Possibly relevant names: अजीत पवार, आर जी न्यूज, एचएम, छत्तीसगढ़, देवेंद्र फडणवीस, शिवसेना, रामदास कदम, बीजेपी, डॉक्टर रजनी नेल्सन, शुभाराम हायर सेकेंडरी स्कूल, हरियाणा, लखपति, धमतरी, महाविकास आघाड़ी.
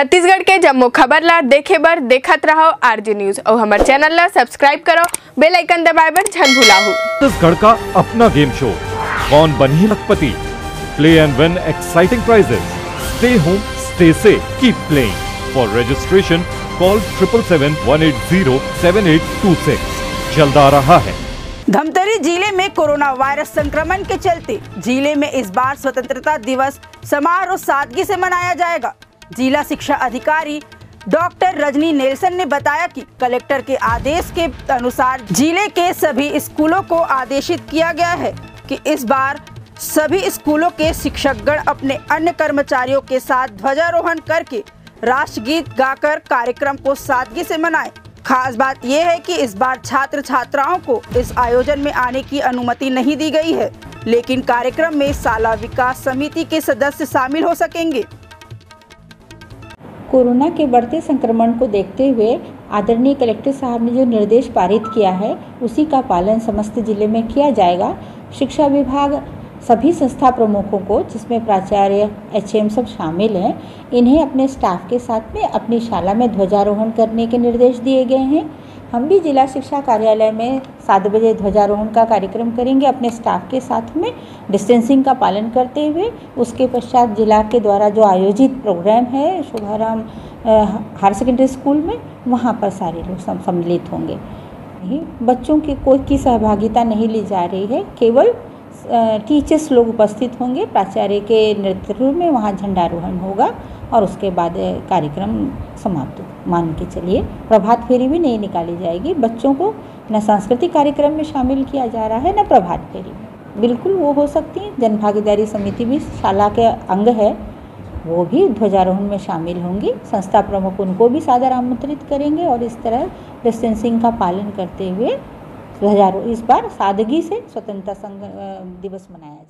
छत्तीसगढ़ के जम्मो खबर ला देखे बर देखत रहो आर जी न्यूज और हमारे चैनल ला सब्सक्राइब करो, बेल आइकन दबाए बर झन भुलाहू। छत्तीसगढ़ का अपना game show Kaun Bani लखपति, play and win exciting prizes, stay home stay safe, keep playing. For registration call 7771807826। जल्द आ रहा है। धमतरी जिले में कोरोना वायरस संक्रमण के चलते जिले में इस बार स्वतंत्रता दिवस समारोह सादगी से मनाया जाएगा। जिला शिक्षा अधिकारी डॉक्टर रजनी नेल्सन ने बताया कि कलेक्टर के आदेश के अनुसार जिले के सभी स्कूलों को आदेशित किया गया है कि इस बार सभी स्कूलों के शिक्षकगण अपने अन्य कर्मचारियों के साथ ध्वजारोहण करके राष्ट्रगीत गाकर कार्यक्रम को सादगी से मनाएं। खास बात यह है कि इस बार छात्र छात्राओं को इस आयोजन में आने की अनुमति नहीं दी गई है, लेकिन कार्यक्रम में शाला विकास समिति के सदस्य शामिल हो सकेंगे। कोरोना के बढ़ते संक्रमण को देखते हुए आदरणीय कलेक्टर साहब ने जो निर्देश पारित किया है उसी का पालन समस्त जिले में किया जाएगा। शिक्षा विभाग सभी संस्था प्रमुखों को, जिसमें प्राचार्य एचएम सब शामिल हैं, इन्हें अपने स्टाफ के साथ में अपनी शाला में ध्वजारोहण करने के निर्देश दिए गए हैं। हम भी जिला शिक्षा कार्यालय में 7 बजे ध्वजारोहण का कार्यक्रम करेंगे अपने स्टाफ के साथ में, डिस्टेंसिंग का पालन करते हुए। उसके पश्चात जिला के द्वारा जो आयोजित प्रोग्राम है शुभाराम हायर सेकेंडरी स्कूल में, वहाँ पर सारे लोग सम्मिलित होंगे। बच्चों की कोई सहभागिता नहीं ली जा रही है, केवल टीचर्स लोग उपस्थित होंगे। प्राचार्य के नेतृत्व में वहाँ झंडारोहण होगा और उसके बाद कार्यक्रम समाप्त मान के चलिए। प्रभात फेरी भी नहीं निकाली जाएगी। बच्चों को न सांस्कृतिक कार्यक्रम में शामिल किया जा रहा है न प्रभात फेरी में। बिल्कुल वो हो सकती है, जनभागीदारी समिति भी शाला के अंग है, वो भी ध्वजारोहण में शामिल होंगी। संस्था प्रमुख उनको भी सादर आमंत्रित करेंगे और इस तरह डिस्टेंसिंग का पालन करते हुए ध्वजारोहण इस बार सादगी से स्वतंत्रता दिवस मनाया जाए।